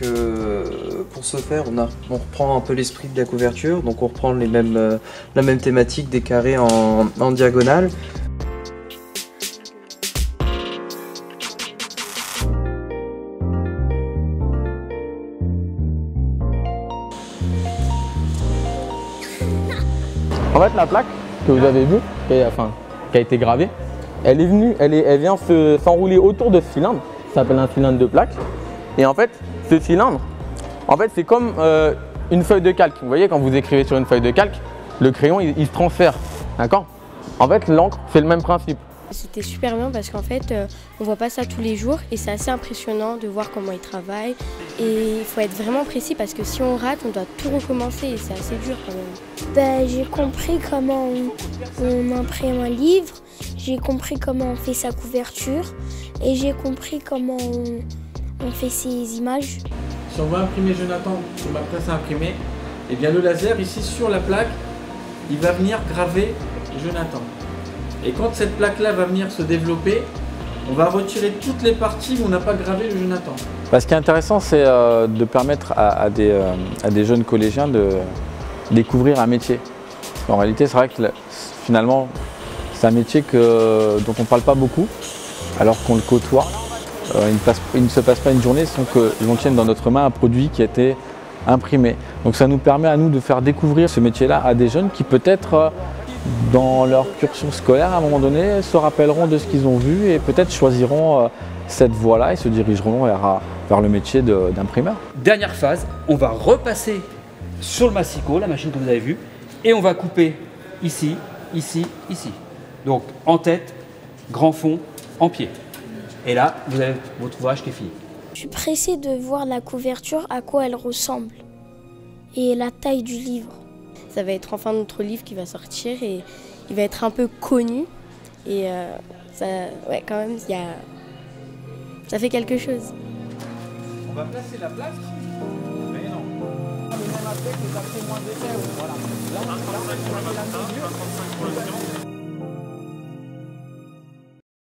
Donc pour ce faire, on reprend un peu l'esprit de la couverture, donc on reprend les mêmes, la même thématique des carrés en diagonale. En fait, la plaque que vous avez vue, qui a été gravée, elle vient s'enrouler autour de ce cylindre. Ça s'appelle un cylindre de plaque. Et en fait, ce cylindre, c'est comme une feuille de calque. Vous voyez, quand vous écrivez sur une feuille de calque, le crayon, il se transfère. D'accord? En fait, l'encre, c'est le même principe. C'était super bien parce qu'en fait, on ne voit pas ça tous les jours et c'est assez impressionnant de voir comment ils travaillent. Et il faut être vraiment précis parce que si on rate, on doit tout recommencer et c'est assez dur quand même. J'ai compris comment on imprime un livre, j'ai compris comment on fait sa couverture et j'ai compris comment on fait ses images. Si on veut imprimer Jonathan, on va presser à imprimer, et bien le laser ici sur la plaque, il va venir graver Jonathan. Et quand cette plaque-là va venir se développer, on va retirer toutes les parties où on n'a pas gravé le Jonathan. Ce qui est intéressant, c'est de permettre à des jeunes collégiens de découvrir un métier. En réalité, c'est vrai que finalement, c'est un métier dont on ne parle pas beaucoup, alors qu'on le côtoie. Il ne se passe pas une journée sans que l'on tienne dans notre main un produit qui a été imprimé. Donc ça nous permet à nous de faire découvrir ce métier-là à des jeunes qui peut-être dans leur cursus scolaire, à un moment donné, se rappelleront de ce qu'ils ont vu et peut-être choisiront cette voie-là et se dirigeront vers le métier d'imprimeur. Dernière phase, on va repasser sur le massicot, la machine que vous avez vue, et on va couper ici, ici, ici. Donc en tête, grand fond, en pied. Et là, vous avez votre ouvrage qui est fini. Je suis pressée de voir la couverture, à quoi elle ressemble, et la taille du livre. Ça va être enfin notre livre qui va sortir et il va être un peu connu. Et ça, ouais, quand même, ça fait quelque chose. On va placer la plaque, mais non. Le même aspect, c'est après moins de 15. Voilà. Là, on va prendre 35 pour le